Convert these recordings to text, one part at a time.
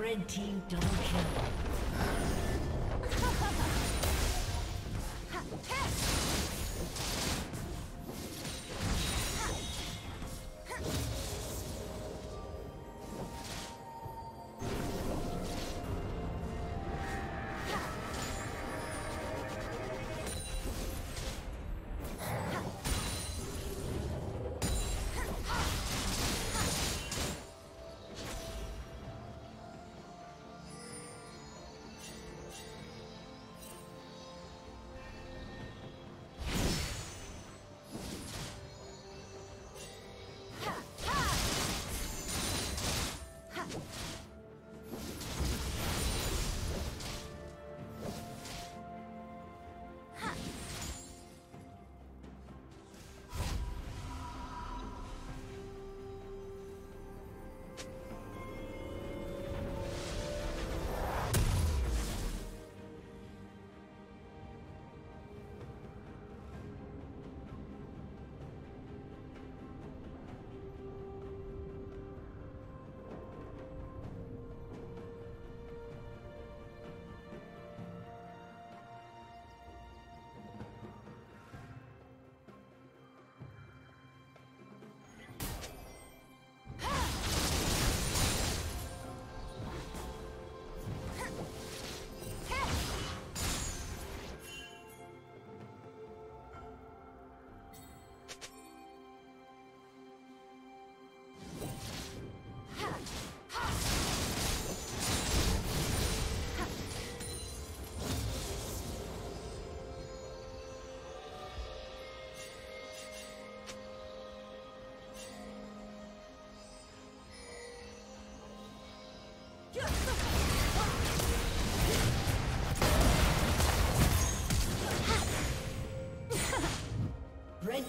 Red team double kill. Red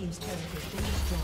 team's turret has been destroyed.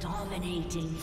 Dominating.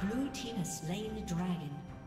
Blue team has slain the dragon.